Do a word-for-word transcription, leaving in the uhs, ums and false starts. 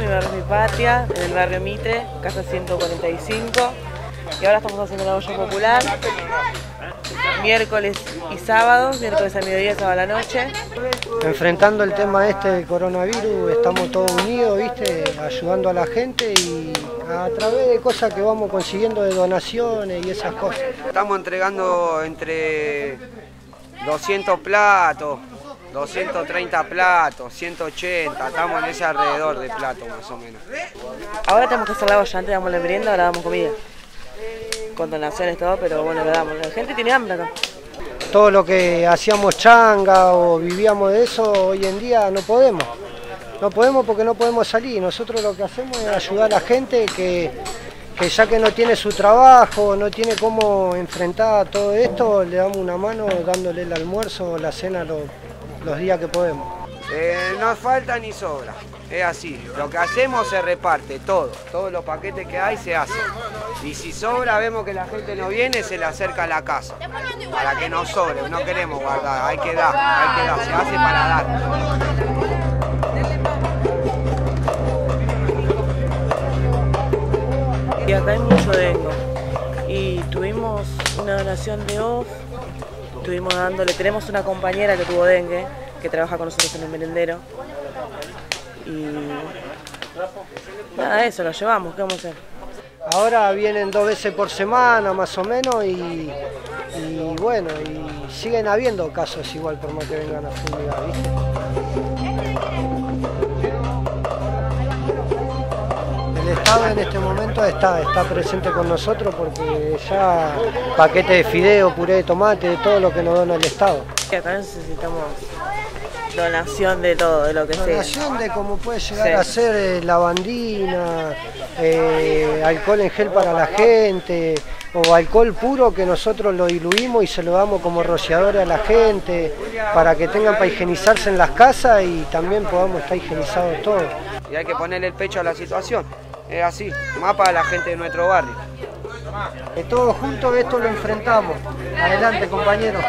año, Mi Barrio es Mi Patria, en el barrio Mitre, casa ciento cuarenta y cinco. Y ahora estamos haciendo la olla popular, miércoles y sábados, miércoles a mediodía, sábado a la noche. Enfrentando el tema este del coronavirus, estamos todos unidos, ¿viste? Ayudando a la gente y a través de cosas que vamos consiguiendo de donaciones y esas cosas. Estamos entregando entre doscientos platos, doscientos treinta platos, ciento ochenta, estamos en ese alrededor de platos más o menos. Ahora tenemos que hacer la olla, antes damos la merienda, ahora damos comida. Con donaciones todo, pero bueno, lo damos. La gente tiene hambre acá. Todo lo que hacíamos changa o vivíamos de eso, hoy en día no podemos. No podemos porque no podemos salir. Nosotros lo que hacemos es ayudar a la gente que, que ya que no tiene su trabajo, no tiene cómo enfrentar todo esto, le damos una mano dándole el almuerzo o la cena lo, los días que podemos. Eh, no falta ni sobra, es así. Lo que hacemos se reparte, todo. Todos los paquetes que hay se hacen. Y si sobra, vemos que la gente no viene, se le acerca a la casa. Para que no sobre, no queremos guardar, hay que dar, hay que dar, se hace para dar. Y acá hay mucho dengo. Y tuvimos una donación de O F F, estuvimos dándole, tenemos una compañera que tuvo dengue, que trabaja con nosotros en el merendero. Y nada de eso, lo llevamos, ¿qué vamos a hacer? Ahora vienen dos veces por semana más o menos y, y bueno, y siguen habiendo casos igual por más que vengan a fumigar, ¿viste? El Estado en este momento está, está presente con nosotros porque ya paquete de fideo, puré de tomate, todo lo que nos dona el Estado. Acá necesitamos donación de todo, de lo que donación sea. Donación de cómo puede llegar sí. a ser eh, lavandina, eh, alcohol en gel para la gente, o alcohol puro que nosotros lo diluimos y se lo damos como rociadores a la gente, para que tengan para higienizarse en las casas y también podamos estar higienizados todos. Y hay que ponerle el pecho a la situación, es así, más para la gente de nuestro barrio. Todos juntos esto lo enfrentamos. Adelante, compañeros.